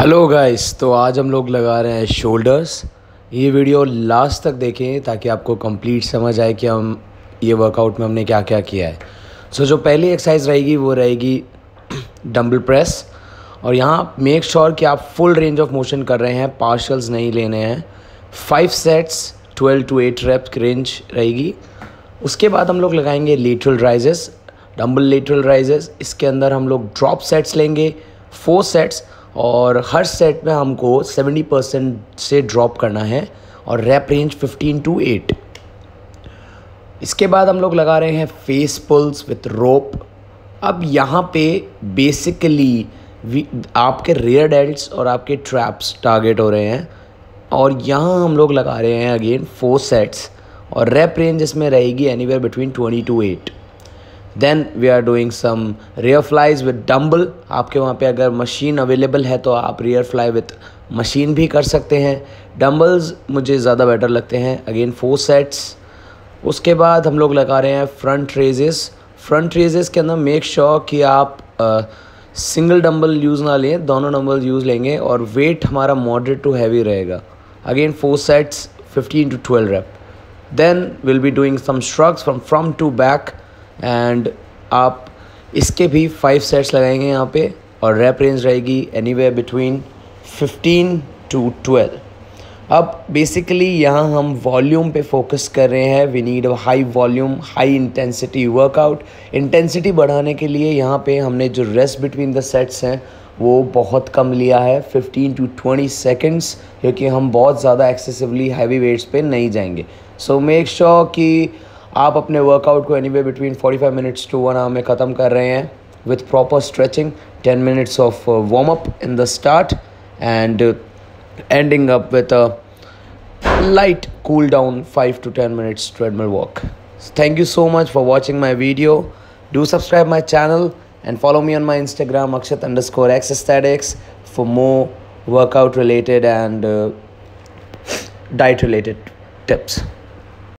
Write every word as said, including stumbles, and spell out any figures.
Hello guys, तो आज हम लोग लगा रहे हैं शोल्डर्स। ये वीडियो लास्ट तक देखें ताकि आपको कंप्लीट समझ आए कि हम ये वर्कआउट में हमने क्या क्या किया है। सो so, जो पहली एक्सरसाइज रहेगी वो रहेगी डंबल प्रेस, और यहाँ मेक श्योर कि आप फुल रेंज ऑफ मोशन कर रहे हैं, पार्शल्स नहीं लेने हैं। Five sets twelve to eight rep range रहेगी। उसके बाद हम लोग लगाएंगे lateral raises, dumbbell lateral raises. इसके अंदर हम लोग ड्रॉप सेट्स लेंगे, फोर सेट्स, और हर सेट में हमको सत्तर परसेंट से ड्रॉप करना है और rep range fifteen to eight. इसके बाद हम लोग लगा रहे हैं फेस पुल्स विथ रोप। अब यहाँ पे बेसिकली आपके रियर डेल्ट्स और आपके ट्रैप्स टारगेट हो रहे हैं, और यहाँ हम लोग लगा रहे हैं अगेन फोर सेट्स, और रैप रेंज इसमें रहेगी anywhere between twenty to eight. Then we are doing some rear flies with dumbbell. आपके वहाँ पे अगर मशीन अवेलेबल है तो आप रियर फ्लाई विथ मशीन भी कर सकते हैं। डम्बल्स मुझे ज़्यादा बेटर लगते हैं। Again four sets. उसके बाद हम लोग लगा रहे हैं फ्रंट रेजेस। फ्रंट रेजेस के अंदर मेक श्योर कि आप सिंगल डम्बल यूज़ ना लें, दोनों डम्बल यूज़ लेंगे, और वेट हमारा मॉडरेट टू हैवी रहेगा। Again four sets, fifteen to twelve rep. Then will be doing some shrugs from front to back, and आप इसके भी फाइव सेट्स लगाएंगे यहाँ पे, और रैप रेंज रहेगी anywhere between fifteen to twelve. अब बेसिकली यहाँ हम वॉल्यूम पे फोकस कर रहे हैं। We need a high volume, high intensity workout. Intensity बढ़ाने के लिए यहाँ पे हमने जो रेस्ट बिटवीन द सेट्स हैं वो बहुत कम लिया है, फिफ्टीन टू ट्वेंटी सेकेंड्स, क्योंकि हम बहुत ज़्यादा एक्सेसिवली हैवी वेट्स पे नहीं जाएंगे। सो मेक श्योर कि आप अपने वर्कआउट को anyway between forty five minutes to one hour में ख़त्म कर रहे हैं with proper stretching, ten minutes of warm up in the start and ending up with a light cool down, five to ten minutes treadmill walk. Thank you so much for watching my video. Do subscribe my channel and follow me on my Instagram Akshat underscore Xesthetix for more workout related and diet related tips.